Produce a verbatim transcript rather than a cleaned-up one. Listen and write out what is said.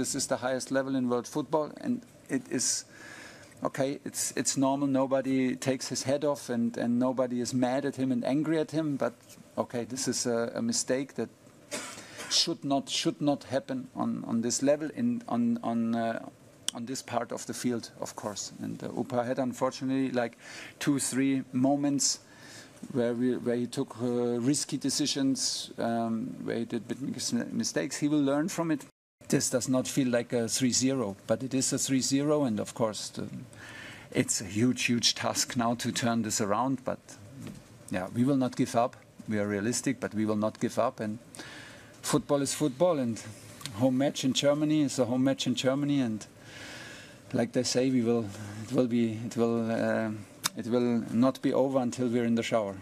this is the highest level in world football, and it is okay. It's it's normal. Nobody takes his head off, and and nobody is mad at him and angry at him. But okay, this is a, a mistake that should not should not happen on on this level in on on. Uh, on this part of the field, of course. And uh, Upa had, unfortunately, like two, three moments where, we, where he took uh, risky decisions, um, where he did big mistakes. He will learn from it. This does not feel like a three zero, but it is a three zero, and of course, the, it's a huge, huge task now to turn this around, but yeah, we will not give up. We are realistic, but we will not give up, and football is football, and home match in Germany is a home match in Germany, and like they say, we will. It will be. It will. Uh, it will not be over until we're in the shower.